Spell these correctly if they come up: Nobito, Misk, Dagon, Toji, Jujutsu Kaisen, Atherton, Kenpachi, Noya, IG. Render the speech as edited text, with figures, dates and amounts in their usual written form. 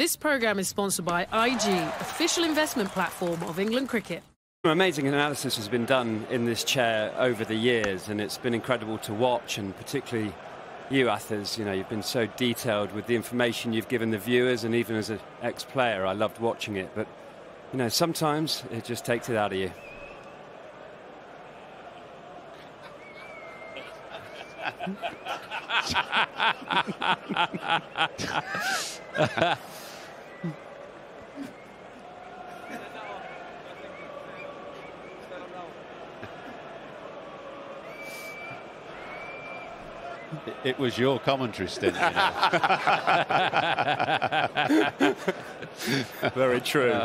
This programme is sponsored by IG, official investment platform of England cricket. Amazing analysis has been done in this chair over the years, and it's been incredible to watch, and particularly you, Athers, you know, you've been so detailed with the information you've given the viewers, and even as an ex-player, I loved watching it. But, you know, sometimes it just takes it out of you. It was your commentary stint, you know. Very true.